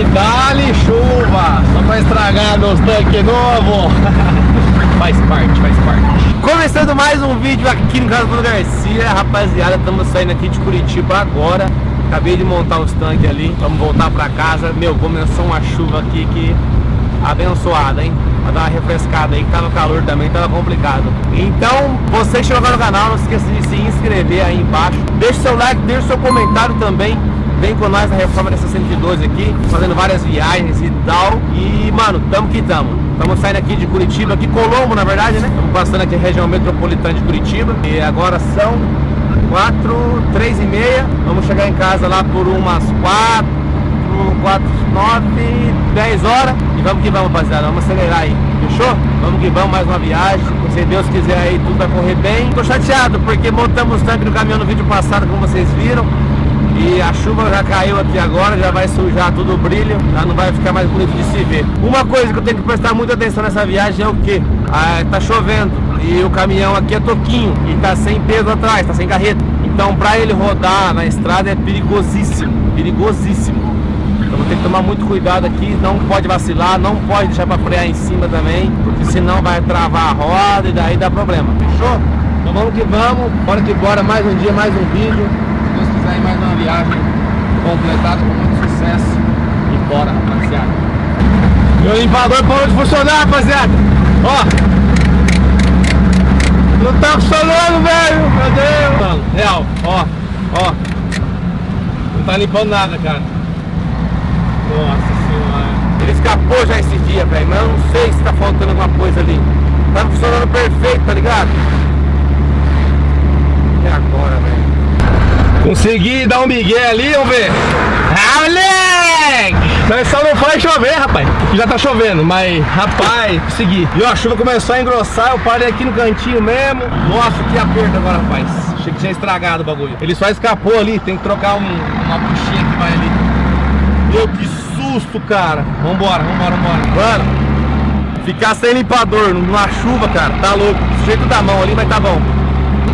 e dá-lhe chuva, só pra estragar meus tanques novos. Faz parte, faz parte. Começando mais um vídeo aqui no canal do Bruno Garcia. Rapaziada, estamos saindo aqui de Curitiba agora. Acabei de montar os tanques ali, vamos voltar pra casa. Meu, começou uma chuva aqui que abençoada, hein? Pra dar uma refrescada aí, que tava calor também, tava complicado. Então, você que chegou agora no canal, não se esqueça de se inscrever aí embaixo. Deixa seu like, deixa seu comentário também. Vem com nós na reforma dessa 112 aqui, fazendo várias viagens e tal. E, mano, tamo que tamo. Estamos saindo aqui de Curitiba, aqui Colombo, na verdade, né? Estamos passando aqui a região metropolitana de Curitiba. E agora são 3 e meia. Vamos chegar em casa lá por umas 4, 9, 10 horas. E vamos que vamos, rapaziada, vamos acelerar aí, fechou? Vamos que vamos, mais uma viagem. Se Deus quiser aí, tudo vai correr bem. Tô chateado porque montamos o tanque do caminhão no vídeo passado, como vocês viram. E a chuva já caiu aqui agora, já vai sujar todo o brilho, já não vai ficar mais bonito de se ver. Uma coisa que eu tenho que prestar muita atenção nessa viagem é o que? Tá chovendo e o caminhão aqui é toquinho e tá sem peso atrás, tá sem carreta. Então pra ele rodar na estrada é perigosíssimo, perigosíssimo. Então vou ter que tomar muito cuidado aqui, não pode vacilar, não pode deixar pra frear em cima também, porque senão vai travar a roda e daí dá problema, fechou? Então vamos que vamos, bora que bora, mais um dia, mais um vídeo. Mais uma viagem completada com muito sucesso. E bora, rapaziada. Meu limpador parou de funcionar, rapaziada. Ó, não tá funcionando, velho. Meu Deus, mano, real. Ó, ó, não tá limpando nada, cara. Nossa senhora. Ele escapou já esse dia, velho, mas eu não sei se tá faltando alguma coisa ali. Tá funcionando perfeito, tá ligado? E agora, velho? Consegui dar um migué ali, vamos ver. Ah, moleque! Mas só não faz chover, rapaz. Já tá chovendo, mas, rapaz, consegui. E ó, a chuva começou a engrossar, eu parei aqui no cantinho mesmo. Nossa, que aperto agora, rapaz. Achei que tinha estragado o bagulho. Ele só escapou ali, tem que trocar uma buchinha que vai ali. Meu, que susto, cara. Vambora, vambora, vambora. Mano, ficar sem limpador numa chuva, cara, tá louco. Do jeito da mão ali, mas tá bom.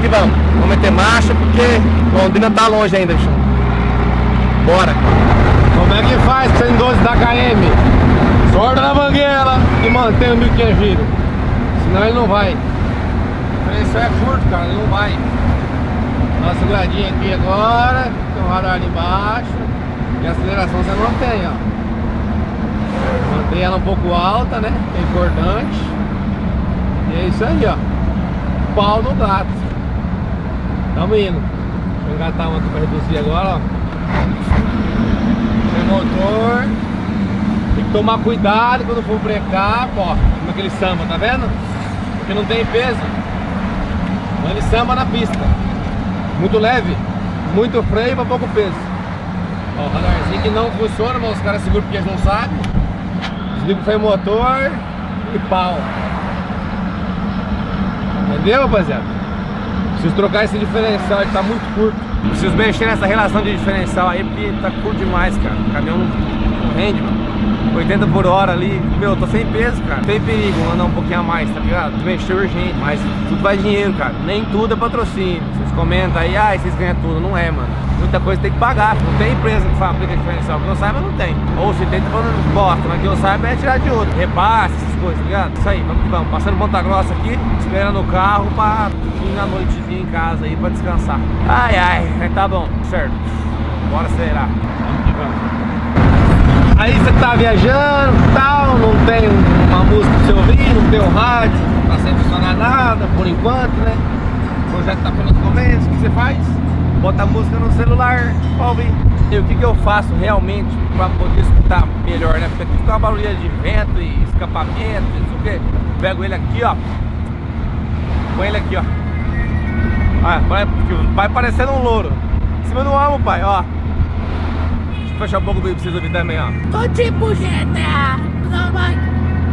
Que vamos. Vamos meter marcha porque Londrina tá longe ainda, bicho. Bora. Como é que faz 112 da KM? Sorda na mangueira e mantém o 1.500 giro. Senão ele não vai. O preço é curto, cara, ele não vai. Dá uma seguradinha aqui agora. Tem um radar ali embaixo. E a aceleração você mantém, ó. Mantém ela um pouco alta, né? É importante. E é isso aí, ó. Pau no gato. Tamo indo. Deixa eu engatar uma aqui pra reduzir agora, ó. Tem motor. Tem que tomar cuidado quando for brecar, ó. Como aquele samba, tá vendo? Porque não tem peso. Mas ele samba na pista. Muito leve. Muito freio pra pouco peso. Ó, o radarzinho que não funciona, mas os caras seguram porque eles não sabem. Desliga o freio motor e pau. Entendeu, rapaziada? Preciso trocar esse diferencial, ele tá muito curto. Preciso mexer nessa relação de diferencial aí, porque tá curto demais, cara. O caminhão não rende, mano. 80 por hora ali. Meu, tô sem peso, cara. Tem perigo, vou andar um pouquinho a mais, tá ligado? Mexer urgente, mas tudo vai dinheiro, cara. Nem tudo é patrocínio. Vocês comentam aí, ah, vocês ganham tudo. Não é, mano. Muita coisa tem que pagar. Não tem empresa que fabrica diferencial. Que eu saiba, não tem. Ou se tem, tá falando bosta, mas que eu saiba é tirar de outro. Repasse, essas coisas, tá ligado? Isso aí, vamos que vamos. Passando Ponta Grossa aqui, esperando o carro pra ir na noitezinha em casa aí pra descansar. Ai, ai, tá bom, certo. Bora acelerar. Vamos que vamos. Aí você tá viajando e tal, não tem uma música pra você ouvir, não tem um rádio, não tá sem funcionar nada, por enquanto, né? O projeto tá pelos começos, o que você faz? Bota a música no celular pra ouvir. E o que eu faço realmente pra poder escutar melhor, né? Porque aqui fica uma barulheira de vento e escapamento, não sei o quê. Pego ele aqui, ó. Põe ele aqui, ó. Ah, vai parecendo um louro. Em cima do amo, pai, ó. Fechar um pouco pra vocês ouvirem também, ó. Tô tipo GTA, não vai.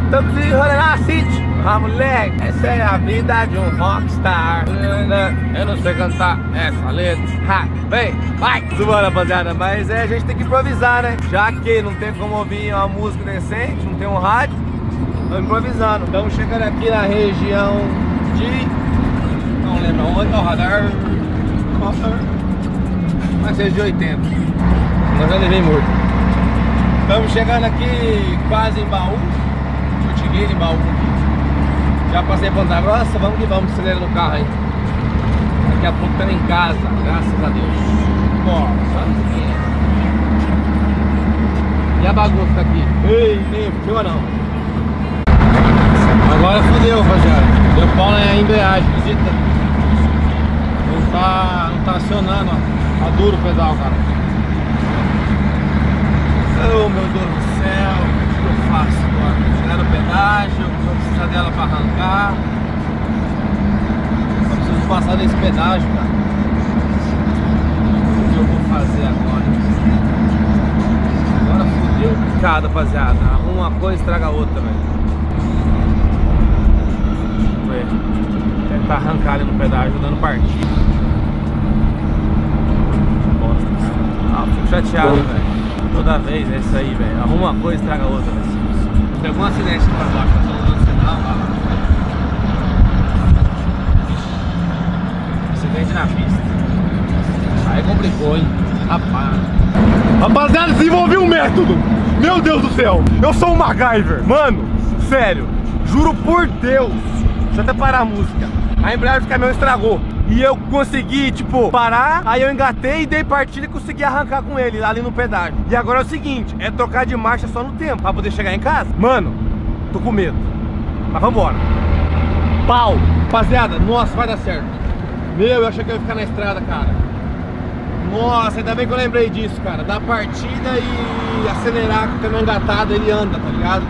Tô precisando rolar a City. Ah, moleque, essa é a vida de um rockstar. Eu não sei cantar essa letra. Ha, vem, vai. Subando, rapaziada, mas é, a gente tem que improvisar, né? Já que não tem como ouvir uma música decente, não tem um rádio, tô improvisando. Estamos chegando aqui na região de... não lembro onde, ó, radar. Vai ser de 80. Eu já levei muito. Estamos chegando aqui quase em Baú. Chutiguei de Baú. Já passei Ponta Grossa, vamos que vamos, acelerando o carro aí. Daqui a pouco estamos em casa, graças a Deus. Bora, sabe o que é? E a bagunça tá aqui? Ei, nem fio não. Agora fudeu, rapaziada. Deu pau na embreagem, visita. Não tá acionando, ó. Tá duro o pedal, cara. Oh, meu Deus do céu, o que eu faço agora? Tirar o pedágio, vou precisar dela para arrancar. Só preciso passar desse pedágio, cara. O que eu vou fazer agora? Agora fudeu picado, rapaziada. Arruma uma coisa e estraga a outra, velho. Tentar arrancar ali no pedágio, dando partida. Bosta, cara. Ah, fico chateado, velho. Toda vez é isso aí, velho. Arruma uma coisa e traga outra, velho. Tem algum acidente pra baixo, passou no sinal, ó. Acidente na pista. Aí complicou, hein? Rapaz. Rapaziada, desenvolvi um método. Meu Deus do céu. Eu sou um MacGyver. Mano, sério. Juro por Deus. Deixa eu até parar a música. A embreagem do caminhão estragou. E eu consegui, tipo, parar, aí eu engatei e dei partida e consegui arrancar com ele ali no pedágio. E agora é o seguinte, é trocar de marcha só no tempo, pra poder chegar em casa. Mano, tô com medo. Mas vambora. Pau! Rapaziada, nossa, vai dar certo. Meu, eu achei que eu ia ficar na estrada, cara. Nossa, ainda bem que eu lembrei disso, cara. Dar partida e acelerar com o caminhão engatado, ele anda, tá ligado?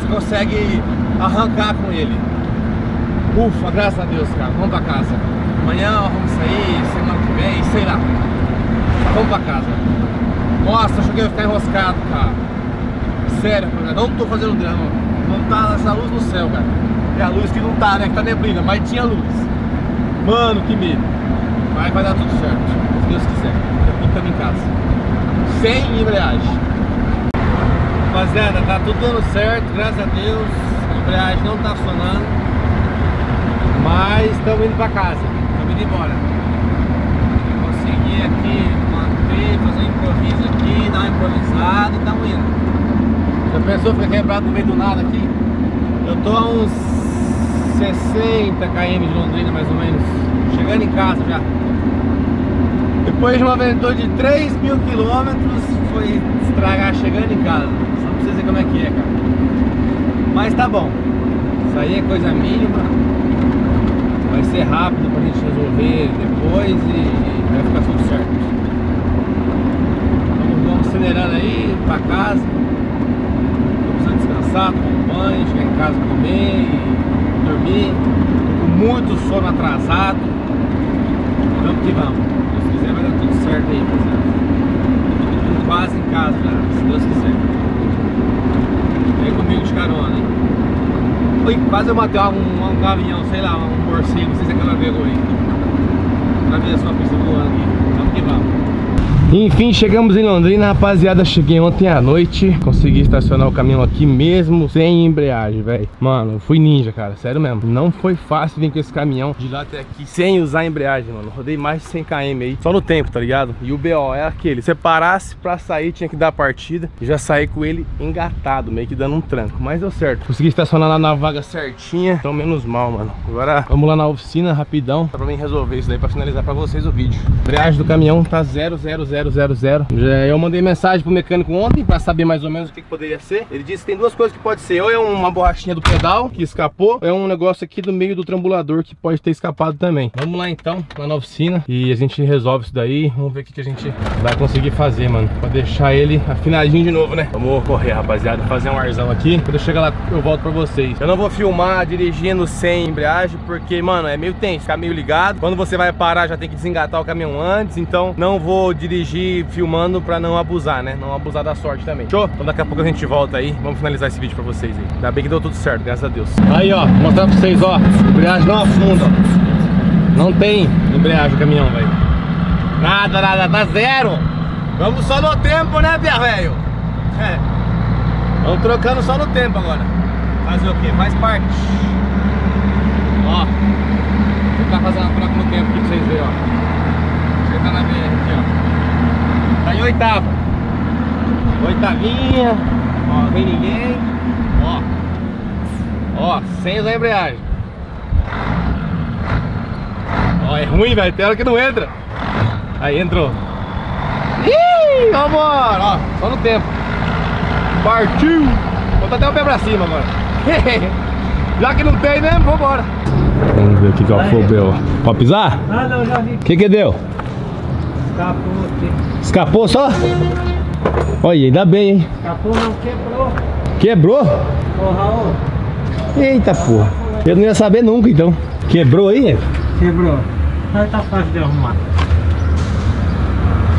Você consegue arrancar com ele. Ufa, graças a Deus, cara. Vamos pra casa. Amanhã vamos sair, semana que vem, sei lá. Vamos pra casa. Nossa, achei que eu ia ficar enroscado, cara. Sério, cara, não tô fazendo drama. Não tá essa luz no céu, cara. É a luz que não tá, né? Que tá neblina, mas tinha luz. Mano, que medo. Mas vai dar tudo certo, se Deus quiser. Depois estamos em casa. Sem embreagem. Rapaziada, tá tudo dando certo, graças a Deus. A embreagem não tá funcionando. Mas estamos indo pra casa. Indo embora. Consegui aqui manter, fazer um improviso aqui, dar uma improvisada e estamos indo. Já pensou ficar quebrado no meio do nada aqui? Eu tô a uns 60 km de Londrina, mais ou menos. Chegando em casa já. Depois de uma aventura de 3.000 km, foi estragar chegando em casa. Só não precisa ver como é que é, cara. Mas tá bom. Isso aí é coisa mínima. Vai ser rápido pra gente resolver depois e vai ficar tudo certo. Vamos acelerando aí pra casa. Tô precisando descansar, tomar banho, chegar em casa, comer e dormir. Com muito sono atrasado. Vamos que vamos. Se Deus quiser vai dar tudo certo aí, rapaziada. Tô quase em casa já, se Deus quiser. Vem comigo de carona, hein? Oi, quase eu matei um gavião, sei lá, um morcego, não sei se é que ela pegou aí. Pra ver só a pista voando aqui. Vamos que vamos. Enfim, chegamos em Londrina, rapaziada. Cheguei ontem à noite. Consegui estacionar o caminhão aqui mesmo, sem embreagem, velho. Mano, eu fui ninja, cara. Sério mesmo. Não foi fácil vir com esse caminhão de lá até aqui sem usar embreagem, mano. Rodei mais de 100 km aí, só no tempo, tá ligado? E o BO é aquele. Se parasse pra sair, tinha que dar a partida. E já saí com ele engatado, meio que dando um tranco. Mas deu certo. Consegui estacionar lá na vaga certinha. Então, menos mal, mano. Agora, vamos lá na oficina, rapidão. Pra mim resolver isso daí, pra finalizar pra vocês o vídeo. A embreagem do caminhão tá 0,000. Eu mandei mensagem pro mecânico ontem pra saber mais ou menos o que poderia ser. Ele disse que tem duas coisas que pode ser. Ou é uma borrachinha do pedal que escapou, ou é um negócio aqui do meio do trambulador que pode ter escapado também. Vamos lá então, lá na oficina, e a gente resolve isso daí. Vamos ver o que a gente vai conseguir fazer, mano, pra deixar ele afinadinho de novo, né? Vamos correr, rapaziada, fazer um arzão aqui. Quando eu chegar lá, eu volto pra vocês. Eu não vou filmar dirigindo sem embreagem, porque, mano, é meio tenso, ficar meio ligado. Quando você vai parar, já tem que desengatar o caminhão antes. Então, não vou dirigir filmando pra não abusar, né? Não abusar da sorte também. Show? Então daqui a pouco a gente volta aí. Vamos finalizar esse vídeo pra vocês aí. Ainda bem que deu tudo certo, graças a Deus. Aí, ó, vou mostrar pra vocês, ó. Embreagem não afunda, ó. Não tem embreagem o caminhão, velho. Nada, nada, tá zero. Vamos só no tempo, né, velho? É. Vamos trocando só no tempo agora. Fazer o quê? Faz parte. Ó. Vou ficar fazendo a troca no tempo aqui pra vocês verem, ó. Tá na BR aqui, ó. Tá em oitava. Oitavinha, ó, vem ninguém, ó, ó, sem usar a embreagem. Ó, é ruim, velho, tem hora que não entra. Aí entrou. Ih, vambora, ó, só no tempo. Partiu. Bota até o pé pra cima, mano. Já que não tem mesmo, vambora. Vamos ver o que o fogo deu. Pode pisar? Ah, não, já vi. O que que deu? Escapou aqui. Escapou só? Olha, ainda bem, hein? Escapou não, quebrou. Quebrou? Ô, Raul. Eita, porra. Eu não ia saber nunca, então. Quebrou aí? Quebrou. Mas tá fácil de arrumar.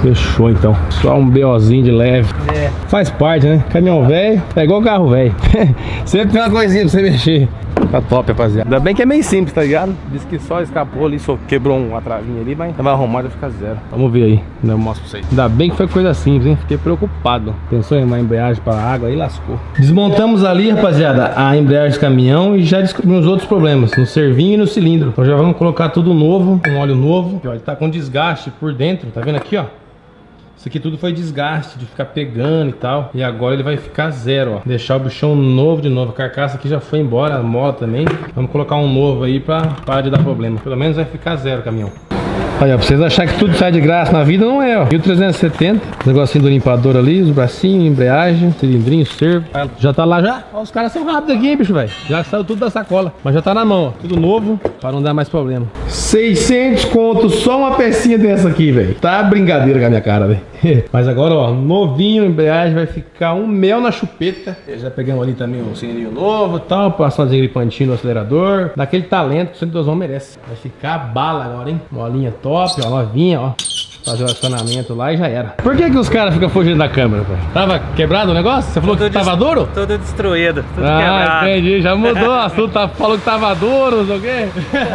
Fechou, então. Só um BOzinho de leve. É. Faz parte, né? Caminhão velho é igual carro velho. Sempre tem uma coisinha pra você mexer. Tá top, rapaziada. Ainda bem que é meio simples, tá ligado? Diz que só escapou ali, só quebrou uma travinha ali, mas vai arrumar e vai ficar zero. Vamos ver aí, eu mostro pra vocês. Ainda bem que foi coisa simples, hein? Fiquei preocupado. Pensou em uma embreagem pra água e lascou. Desmontamos ali, rapaziada, a embreagem do caminhão e já descobrimos outros problemas, no servinho e no cilindro. Então já vamos colocar tudo novo, um óleo novo. Olha, ele tá com desgaste por dentro, tá vendo aqui, ó? Isso aqui tudo foi desgaste, de ficar pegando e tal. E agora ele vai ficar zero, ó. Deixar o bichão novo de novo. A carcaça aqui já foi embora, a mola também. Vamos colocar um novo aí pra parar de dar problema. Pelo menos vai ficar zero o caminhão. Olha, pra vocês acharem que tudo sai de graça na vida, não é, ó. 1370, negocinho do limpador ali, os bracinhos, embreagem, cilindrinho, servo. Já tá lá já. Ó, os caras são rápidos aqui, hein, bicho, velho. Já saiu tudo da sacola, mas já tá na mão, ó. Tudo novo, pra não dar mais problema. 600 conto, só uma pecinha dessa aqui, velho. Tá brincadeira com a minha cara, velho. Mas agora, ó, novinho, embreagem, vai ficar um mel na chupeta. Já pegamos ali também um cilindrinho novo e tal, passando gripantinho no acelerador. Daquele talento que o 102 merece. Vai ficar bala agora, hein. Molinha top, ó, novinha, ó. Fazer o acionamento lá e já era. Por que que os caras ficam fugindo da câmera, pô? Tava quebrado o negócio? Você falou tudo que tava duro? Tudo destruído, tudo quebrado. Entendi, já mudou o assunto, falou que tava duro, não sei o quê.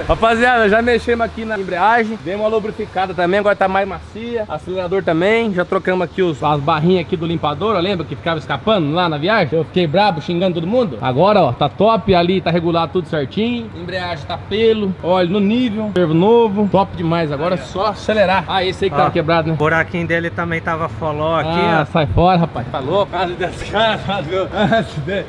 Rapaziada, já mexemos aqui na embreagem, dei uma lubrificada também, agora tá mais macia. Acelerador também, já trocamos aqui as barrinhas aqui do limpador, ó, lembra que ficava escapando lá na viagem? Eu fiquei brabo, xingando todo mundo. Agora, ó, tá top ali, tá regulado tudo certinho. Embreagem tá pelo, óleo no nível, servo novo, top demais. Agora é só acelerar. Ah, esse aí que tava quebrado, né? O buraquinho dele também tava foló aqui, ó. Sai fora, rapaz. Falou, casa das caras.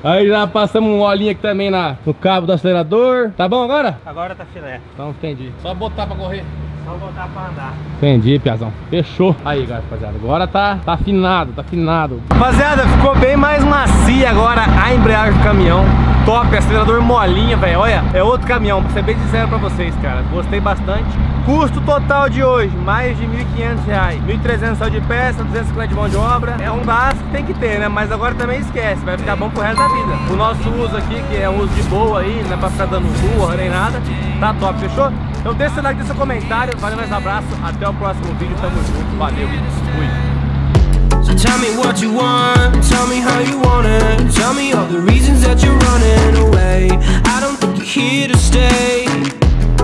Aí já passamos um olhinho aqui também no cabo do acelerador. Tá bom agora? Agora tá filé. Então, entendi. Só botar pra correr. Só botar pra andar. Entendi, piazão. Fechou. Aí, rapaziada, agora tá afinado, tá afinado. Rapaziada, ficou bem mais macia agora a embreagem do caminhão. Top, acelerador molinha, velho. Olha, é outro caminhão, pra ser bem sincero pra vocês, cara. Gostei bastante. Custo total de hoje, mais de R$ 1.500. 1.300 só de peça, 250 de mão de obra. É um gasto que tem que ter, né? Mas agora também esquece, vai ficar bom pro resto da vida. O nosso uso aqui, que é um uso de boa aí, não é pra ficar dando rua nem nada. Tá top, fechou? Então deixa seu like, deixa seu comentário. Valeu, mais um abraço. Até o próximo vídeo. Tamo junto. Valeu, fui. So tell me what you want, tell me how you want it, tell me all the reasons that you're running away. I don't think you're here to stay,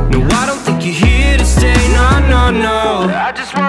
no, I don't think you're here to stay, no, no, no. I just want